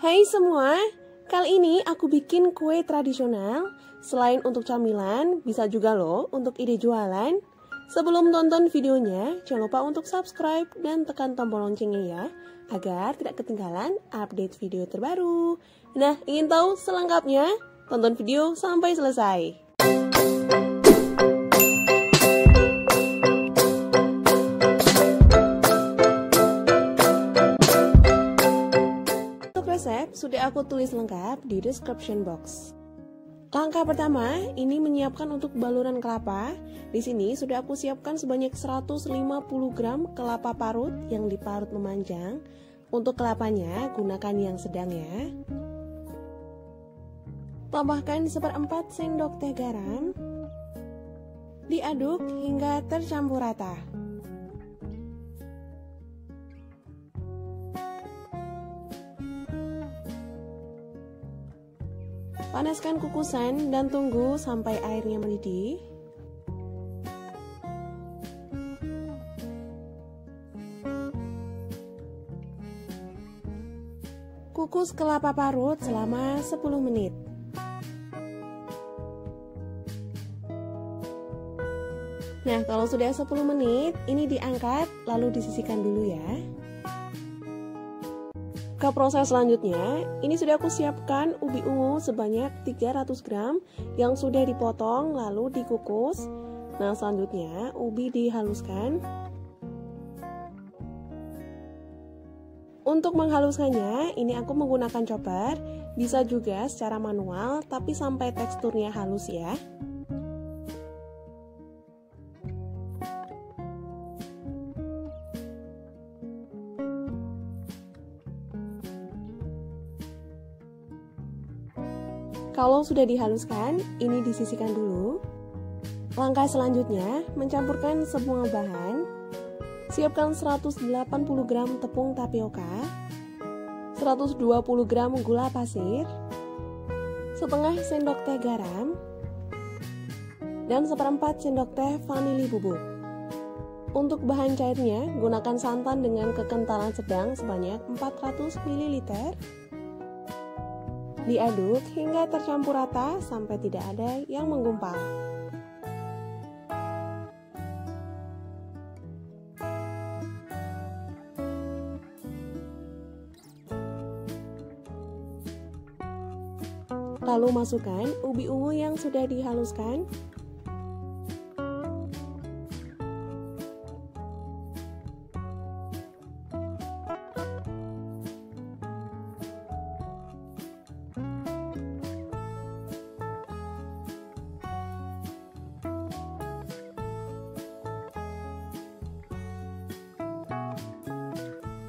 Hai semua, kali ini aku bikin kue tradisional. Selain untuk camilan, bisa juga loh untuk ide jualan. Sebelum tonton videonya, jangan lupa untuk subscribe dan tekan tombol loncengnya ya, agar tidak ketinggalan update video terbaru. Nah, ingin tahu selengkapnya? Tonton video sampai selesai. Resep sudah aku tulis lengkap di description box. Langkah pertama, ini menyiapkan untuk baluran kelapa. Di sini sudah aku siapkan sebanyak 150 gram kelapa parut yang diparut memanjang. Untuk kelapanya gunakan yang sedang ya. Tambahkan 1/4 sendok teh garam. Diaduk hingga tercampur rata. Panaskan kukusan dan tunggu sampai airnya mendidih. Kukus kelapa parut selama 10 menit. Nah, kalau sudah 10 menit, ini diangkat lalu disisihkan dulu ya. Ke proses selanjutnya, ini sudah aku siapkan ubi ungu sebanyak 300 gram yang sudah dipotong lalu dikukus. Nah, selanjutnya ubi dihaluskan. Untuk menghaluskannya, ini aku menggunakan chopper, bisa juga secara manual tapi sampai teksturnya halus ya. Kalau sudah dihaluskan, ini disisihkan dulu. Langkah selanjutnya, mencampurkan semua bahan. Siapkan 180 gram tepung tapioka, 120 gram gula pasir, setengah sendok teh garam, dan 1/4 sendok teh vanili bubuk. Untuk bahan cairnya, gunakan santan dengan kekentalan sedang sebanyak 400 ml. Diaduk hingga tercampur rata sampai tidak ada yang menggumpal. Lalu masukkan ubi ungu yang sudah dihaluskan.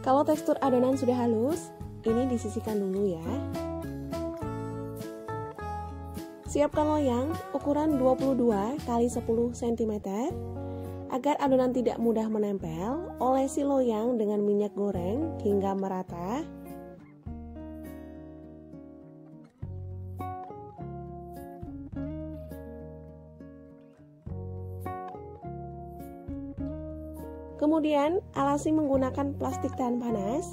Kalau tekstur adonan sudah halus, ini disisihkan dulu ya. Siapkan loyang ukuran 22 × 10 cm. Agar adonan tidak mudah menempel, olesi loyang dengan minyak goreng hingga merata. Kemudian alasi menggunakan plastik tahan panas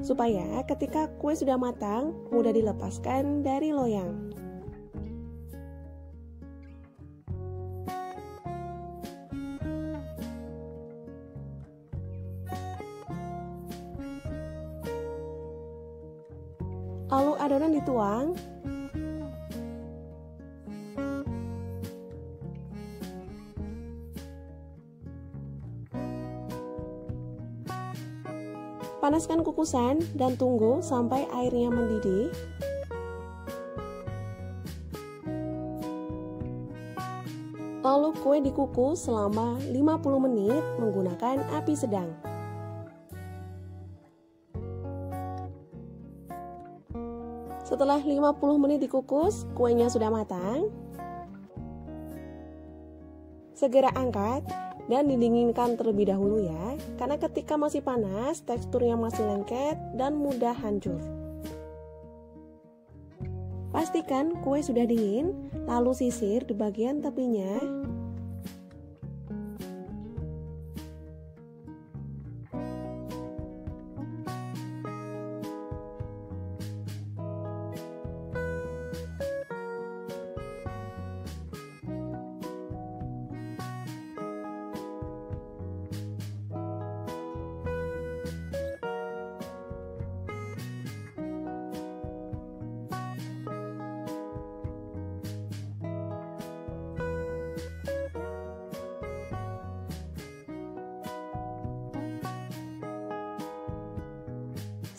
supaya ketika kue sudah matang mudah dilepaskan dari loyang. Lalu adonan dituang. Panaskan kukusan dan tunggu sampai airnya mendidih. Lalu kue dikukus selama 50 menit menggunakan api sedang. Setelah 50 menit dikukus, kuenya sudah matang. Segera angkat dan didinginkan terlebih dahulu ya, karena ketika masih panas teksturnya masih lengket dan mudah hancur. Pastikan kue sudah dingin, lalu sisir di bagian tepinya.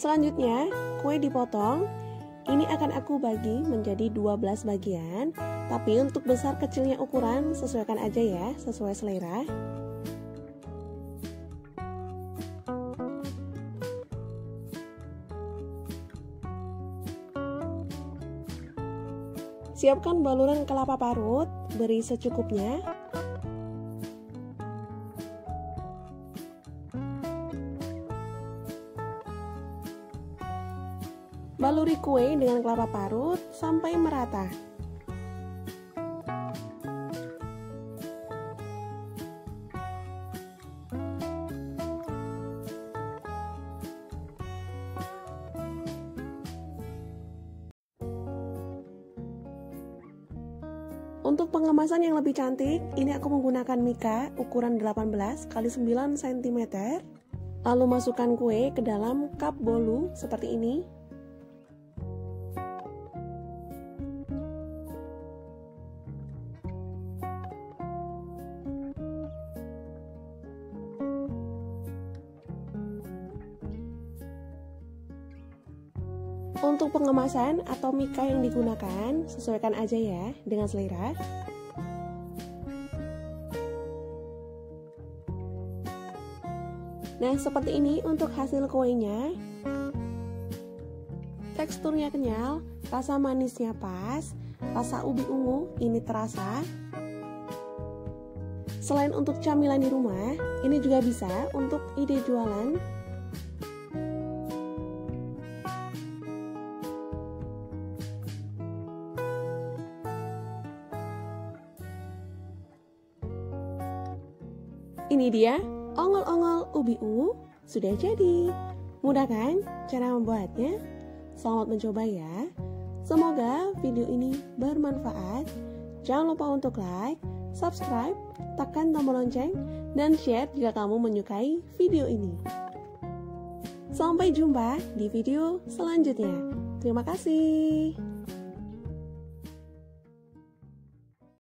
Selanjutnya, kue dipotong. Ini akan aku bagi menjadi 12 bagian, tapi untuk besar kecilnya ukuran sesuaikan aja ya, sesuai selera. Siapkan baluran kelapa parut, beri secukupnya. Baluri kue dengan kelapa parut sampai merata. Untuk pengemasan yang lebih cantik, ini aku menggunakan mika ukuran 18 × 9 cm. Lalu masukkan kue ke dalam cup bolu seperti ini. Untuk pengemasan atau mika yang digunakan, sesuaikan aja ya dengan selera. Nah, seperti ini untuk hasil kuenya. Teksturnya kenyal, rasa manisnya pas, rasa ubi ungu ini terasa. Selain untuk camilan di rumah, ini juga bisa untuk ide jualan. Ini dia, ongol-ongol ubi ungu sudah jadi. Mudah kan cara membuatnya? Selamat mencoba ya. Semoga video ini bermanfaat. Jangan lupa untuk like, subscribe, tekan tombol lonceng, dan share jika kamu menyukai video ini. Sampai jumpa di video selanjutnya. Terima kasih.